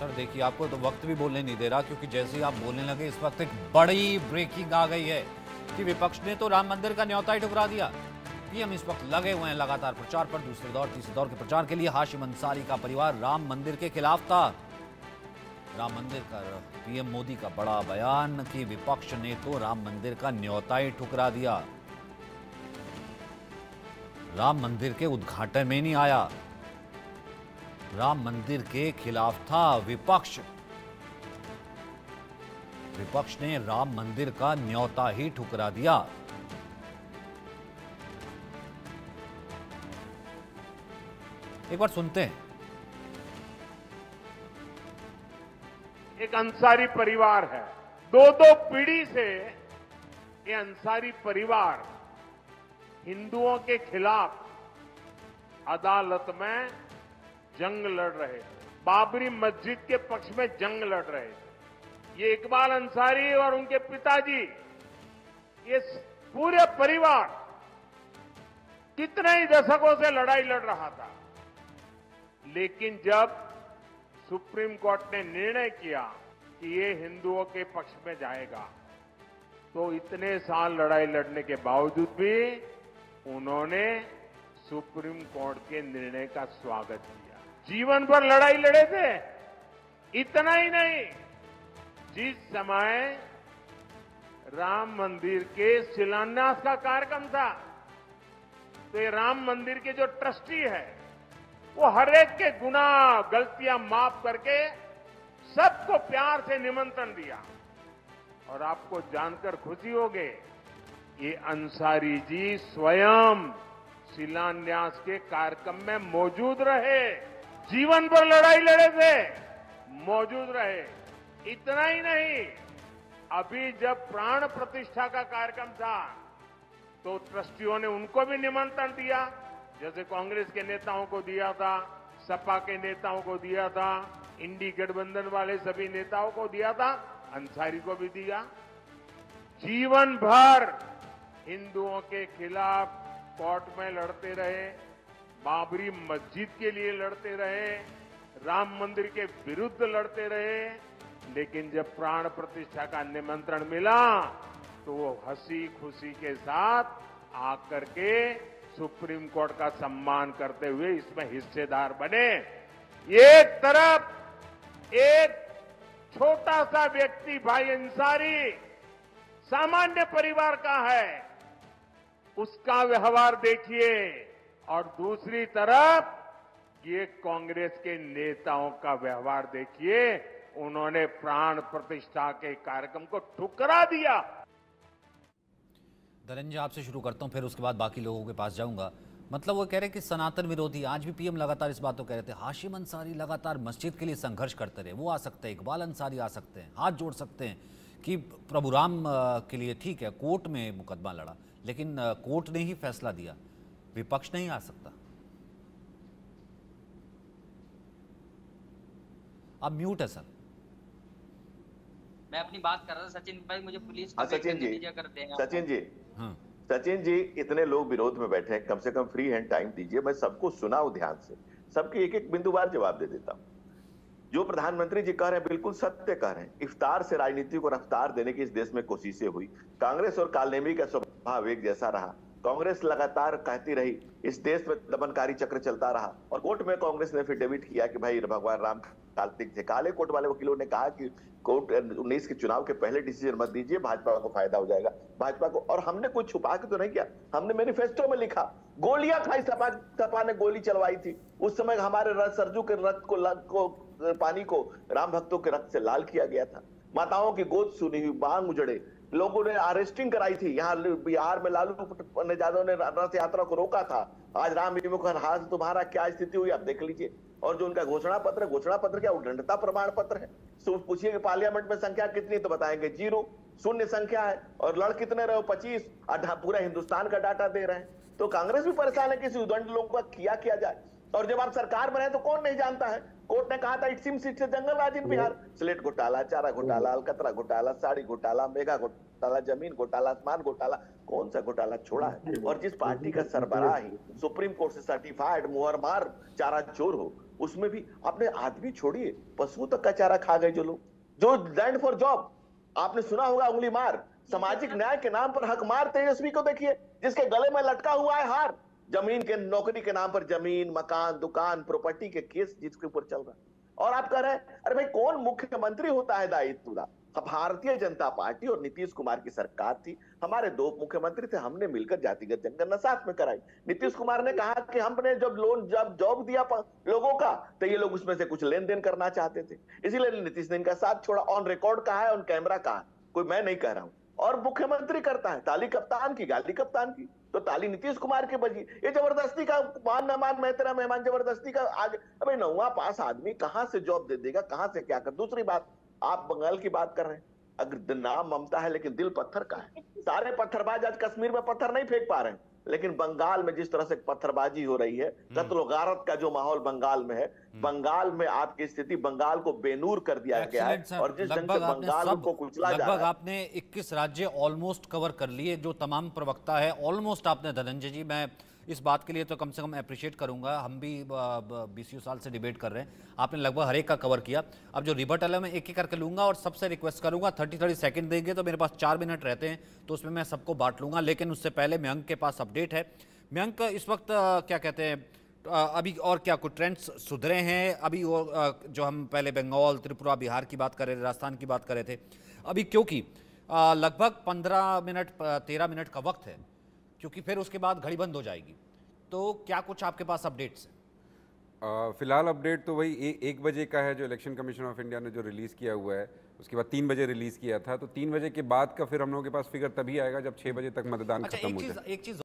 Sir देखिए, आपको तो वक्त भी बोलने नहीं दे रहा, क्योंकि जैसे ही आप बोलने लगे इस वक्त एक बड़ी ब्रेकिंग आ गई है कि विपक्ष ने तो राम मंदिर का न्योता ही ठुकरा दिया। पीएम इस वक्त लगे हुए हैं लगातार प्रचार पर। दूसरे दौर तीसरे दौर के प्रचार के लिए हाशिम अंसारी का परिवार राम मंदिर के खिलाफ था। राम मंदिर का पीएम मोदी का बड़ा बयान कि विपक्ष ने तो राम मंदिर का न्योता ही ठुकरा दिया, राम मंदिर के उद्घाटन में नहीं आया, राम मंदिर के खिलाफ था विपक्ष, विपक्ष ने राम मंदिर का न्योता ही ठुकरा दिया। एक बार सुनते हैं। एक अंसारी परिवार है, दो पीढ़ी से ये अंसारी परिवार हिंदुओं के खिलाफ अदालत में जंग लड़ रहे थे, बाबरी मस्जिद के पक्ष में जंग लड़ रहे थे। ये इकबाल अंसारी और उनके पिताजी, ये पूरे परिवार कितने ही दशकों से लड़ाई लड़ रहा था, लेकिन जब सुप्रीम कोर्ट ने निर्णय किया कि ये हिंदुओं के पक्ष में जाएगा, तो इतने साल लड़ाई लड़ने के बावजूद भी उन्होंने सुप्रीम कोर्ट के निर्णय का स्वागत किया। जीवन भर लड़ाई लड़े थे, इतना ही नहीं, जिस समय राम मंदिर के शिलान्यास का कार्यक्रम था, तो ये राम मंदिर के जो ट्रस्टी है वो हरेक के गुनाह गलतियां माफ करके सबको प्यार से निमंत्रण दिया। और आपको जानकर खुशी होगी, ये अंसारी जी स्वयं शिलान्यास के कार्यक्रम में मौजूद रहे, जीवन भर लड़ाई लड़े थे, मौजूद रहे। इतना ही नहीं, अभी जब प्राण प्रतिष्ठा का कार्यक्रम था, तो ट्रस्टियों ने उनको भी निमंत्रण दिया, जैसे कांग्रेस के नेताओं को दिया था, सपा के नेताओं को दिया था, इंडी गठबंधन वाले सभी नेताओं को दिया था, अंसारी को भी दिया। जीवन भर हिंदुओं के खिलाफ कोर्ट में लड़ते रहे, बाबरी मस्जिद के लिए लड़ते रहे, राम मंदिर के विरुद्ध लड़ते रहे, लेकिन जब प्राण प्रतिष्ठा का निमंत्रण मिला, तो वो हंसी खुशी के साथ आकर के सुप्रीम कोर्ट का सम्मान करते हुए इसमें हिस्सेदार बने। एक तरफ एक छोटा सा व्यक्ति भाई अंसारी, सामान्य परिवार का है, उसका व्यवहार देखिए, और दूसरी तरफ ये कांग्रेस के नेताओं का व्यवहार देखिए, उन्होंने प्राण प्रतिष्ठा के कार्यक्रम को ठुकरा दिया। धनंजय, आपसे शुरू करता हूं, फिर उसके बाद बाकी लोगों के पास जाऊंगा। मतलब वो कह रहे हैं कि सनातन विरोधी, आज भी पीएम लगातार इस बात को कह रहे थे, हाशिम अंसारी लगातार मस्जिद के लिए संघर्ष करते रहे, वो आ सकते हैं, इकबाल अंसारी आ सकते हैं, हाथ जोड़ सकते हैं कि प्रभु राम के लिए ठीक है, कोर्ट में मुकदमा लड़ा, लेकिन कोर्ट ने ही फैसला दिया, विपक्ष नहीं आ सकता। अब म्यूट है सर। मैं अपनी बात कर रहा था सचिन भाई, मुझे पुलिस सचिन जी हाँ। सचिन जी, इतने लोग विरोध में बैठे हैं, कम से कम फ्री हैंड टाइम दीजिए, मैं सबको सुनाऊं ध्यान से, सबके एक एक बिंदुवार जवाब दे देता हूं। जो प्रधानमंत्री जी कह रहे हैं बिल्कुल सत्य कह रहे हैं। इफ्तार से राजनीति को रफ्तार देने की इस देश में कोशिशें हुई, कांग्रेस और कालनेमी का स्वभाव एक जैसा रहा, कांग्रेस लगातार कहती रही इस देश में दमनकारी चक्र चलता रहा, और कोर्ट में कांग्रेस ने एफिडेविट किया कि भाई भगवान राम काल्पनिक थे। काले कोर्ट वाले वकीलों ने कहा कि कोर्ट 19 के चुनाव के पहले डिसीजन मत दीजिए, भाजपा को फायदा हो जाएगा, भाजपा को। और हमने कुछ छुपा के तो नहीं किया, हमने मैनिफेस्टो में लिखा, गोलियां खाई, सपा ने गोली चलवाई थी उस समय, हमारे सरजू के रक्त को पानी को राम भक्तों के रक्त से लाल किया गया था, माताओं की गोद सुनी हुई, बांग उजड़े, लोगों ने अरेस्टिंग कराई थी, यहाँ बिहार में लालू प्रसाद यादव ने रथ यात्रा को रोका था, आज राम हाथ तुम्हारा क्या स्थिति हुई आप देख लीजिए। और जो उनका घोषणा पत्र क्या उद्दंडता प्रमाण पत्र है, पूछिए कि पार्लियामेंट में संख्या कितनी, तो बताएंगे 0, शून्य संख्या है, और लड़ कितने रहे हो 25, पूरा हिंदुस्तान का डाटा दे रहे हैं। तो कांग्रेस भी परेशान है कि इस उद्दंड लोगों का क्या किया जाए, और जब आप सरकार बनाए तो कौन नहीं जानता है कोर्ट ने कहा था it seems it's jungle raj in Bihar. Slate घोटाला, चारा घोटाला, अलकतरा घोटाला, साड़ी घोटाला, मेगा घोटाला, जमीन घोटाला, आसमान घोटाला, कौन सा घोटाला छोड़ा है? और जिस पार्टी का सरबराह ही सुप्रीम कोर्ट से सर्टिफाइड मुहरमार चारा चोर हो, उसमें भी आपने आदमी छोड़िए, पशुओं तक का चारा खा गए जो लोग, जो लैंड फॉर जॉब, आपने सुना होगा उंगली मार, सामाजिक न्याय के नाम पर हक मार तेजस्वी को देखिए, जिसके गले में लटका हुआ है हार, जमीन के नौकरी के नाम पर जमीन, मकान, दुकान, प्रॉपर्टी के केस जिसके ऊपर चल रहा है। और आप कह रहे हैं अरे भाई कौन मुख्यमंत्री होता है दायित्व? भारतीय जनता पार्टी और नीतीश कुमार की सरकार थी, हमारे दो मुख्यमंत्री थे, हमने मिलकर जातिगत जनगणना साथ में कराई। नीतीश कुमार ने कहा कि हमने जब लोन जब जॉब दिया लोगों का तो ये लोग उसमें से कुछ लेन देन करना चाहते थे, इसीलिए नीतीश ने इनका साथ छोड़ा। ऑन रिकॉर्ड कहा है, ऑन कैमरा कहा, कोई मैं नहीं कह रहा हूं। और मुख्यमंत्री करता है ताली कप्तान की, गाली कप्तान की, तो ताली नीतीश कुमार की बजी। ये जबरदस्ती का मान न मान मैं तेरा मेहमान, जबरदस्ती का आगे अबे नौवा पास आदमी कहां से जॉब दे देगा, कहां से क्या कर। दूसरी बात, आप बंगाल की बात कर रहे हैं, अगर नाम ममता है लेकिन दिल पत्थर का है। सारे पत्थरबाज आज कश्मीर में पत्थर नहीं फेंक पा रहे हैं, लेकिन बंगाल में जिस तरह से पत्थरबाजी हो रही है, कत्लोगारत का जो माहौल बंगाल में है, बंगाल में आपकी स्थिति, बंगाल को बेनूर कर दिया गया है। और जिस ढंग से बंगाल को कुचला जा रहा है, लगभग आपने 21 राज्य ऑलमोस्ट कवर कर लिए, जो तमाम प्रवक्ता है ऑलमोस्ट आपने। धनंजय जी, मैं इस बात के लिए तो कम से कम अप्रिशिएट करूंगा, हम भी 20 साल से डिबेट कर रहे हैं, आपने लगभग हर एक का कवर किया। अब जो रिबटल है मैं एक ही करके लूँगा और सबसे रिक्वेस्ट करूंगा 30-30 सेकंड देंगे, तो मेरे पास 4 मिनट रहते हैं तो उसमें मैं सबको बांट लूँगा। लेकिन उससे पहले मयंक के पास अपडेट है। मयंक, इस वक्त क्या कहते हैं अभी और क्या कुछ ट्रेंड्स सुधरे हैं? अभी जो हम पहले बंगाल, त्रिपुरा, बिहार की बात कर रहे थे, राजस्थान की बात कर रहे थे, अभी क्योंकि लगभग 13 मिनट का वक्त है, क्योंकि फिर उसके बाद घड़ी बंद हो जाएगी, तो क्या कुछ आपके पास अपडेट्स हैं? फिलहाल अपडेट तो वही 1 बजे का है जो इलेक्शन कमीशन ऑफ इंडिया ने जो रिलीज़ किया हुआ है, उसके बाद 3 बजे रिलीज़ किया था, तो 3 बजे के बाद का फिर हम लोगों के पास फिगर तभी आएगा जब 6 बजे तक मतदान खत्म हो जाए।